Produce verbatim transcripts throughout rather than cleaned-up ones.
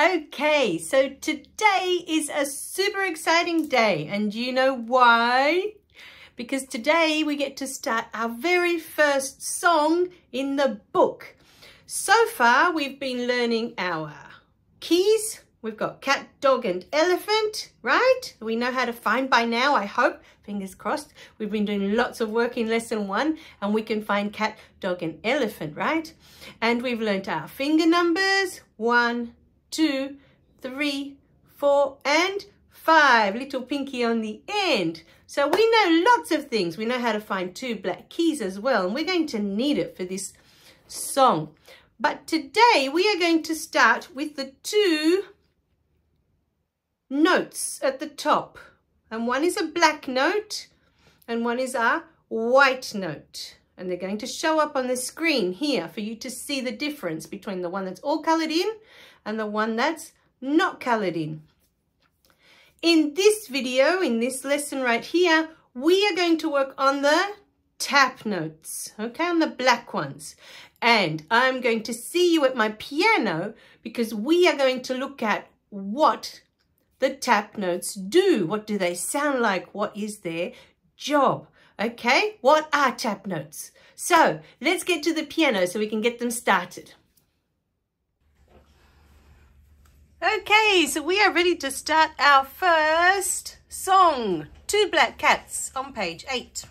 Okay, so today is a super exciting day, and you know why? Because today we get to start our very first song in the book. So far we've been learning our keys. We've got cat, dog and elephant, right? We know how to find by now, I hope, fingers crossed. We've been doing lots of work in lesson one and we can find cat, dog and elephant, right? And we've learnt our finger numbers, one, two, three, four and five, little pinky on the end. So we know lots of things. We know how to find two black keys as well, and we're going to need it for this song. But today we are going to start with the two notes at the top, and one is a black note and one is a white note, and they're going to show up on the screen here for you to see the difference between the one that's all coloured in and the one that's not coloured in. In this video, in this lesson right here, we are going to work on the tap notes, okay, on the black ones. And I'm going to see you at my piano because we are going to look at what the tap notes do. What do they sound like? What is their job? Okay, what are tap notes? So let's get to the piano so we can get them started. Okay, so we are ready to start our first song, Two Black Cats, on page eight.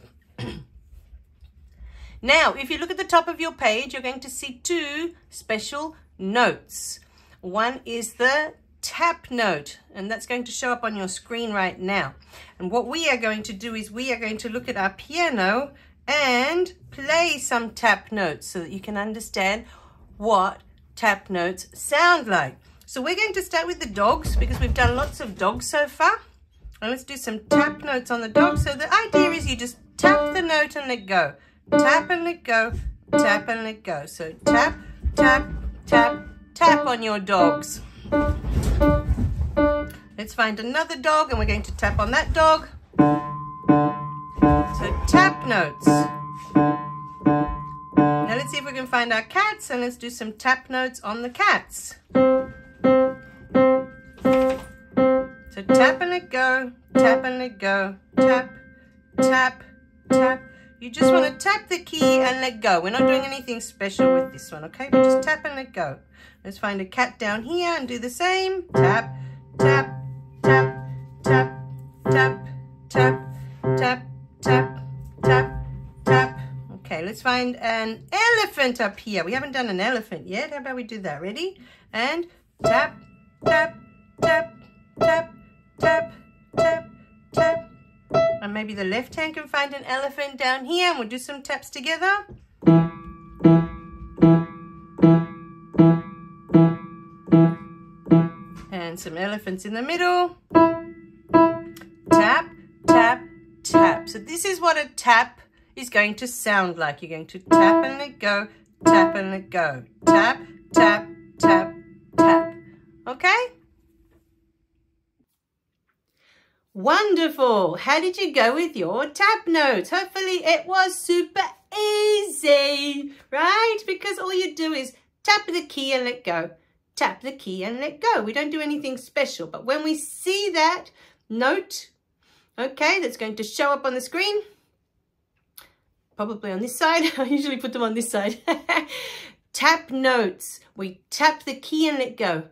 Now, if you look at the top of your page, you're going to see two special notes. One is the tap note, and that's going to show up on your screen right now. And what we are going to do is we are going to look at our piano and play some tap notes so that you can understand what tap notes sound like. So we're going to start with the dogs because we've done lots of dogs so far. And let's do some tap notes on the dog. So the idea is you just tap the note and let go. Tap and let go, tap and let go. So tap, tap, tap, tap on your dogs. Let's find another dog and we're going to tap on that dog. So tap notes. Now let's see if we can find our cats, and let's do some tap notes on the cats. So tap and let go, tap and let go, tap, tap, tap. You just want to tap the key and let go. We're not doing anything special with this one, okay? We just tap and let go. Let's find a cat down here and do the same. Tap, tap, tap, tap, tap, tap, tap, tap, tap, tap. Okay, let's find an elephant up here. We haven't done an elephant yet. How about we do that? Ready? And tap, tap, tap, tap, tap, tap, tap. And maybe the left hand can find an elephant down here, and we'll do some taps together. And some elephants in the middle. Tap, tap, tap. So this is what a tap is going to sound like. You're going to tap and let go, tap and let go. Tap, tap, tap, tap. Okay? Wonderful! How did you go with your tap notes? Hopefully it was super easy, right? Because all you do is tap the key and let go. Tap the key and let go. We don't do anything special, but when we see that note, okay, that's going to show up on the screen, probably on this side. I usually put them on this side. Tap notes. We tap the key and let go.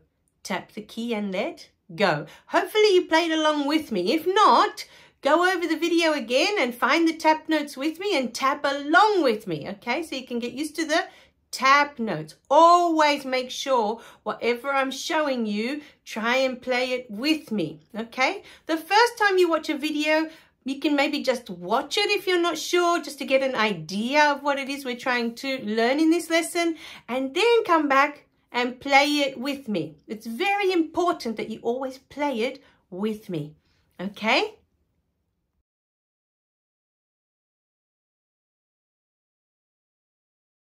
Tap the key and let go. Hopefully you played along with me. If not, go over the video again and find the tap notes with me and tap along with me, okay? So you can get used to the tap notes. Always make sure whatever I'm showing you, try and play it with me, okay? The first time you watch a video, you can maybe just watch it if you're not sure, just to get an idea of what it is we're trying to learn in this lesson, and then come back and play it with me. It's very important that you always play it with me, okay?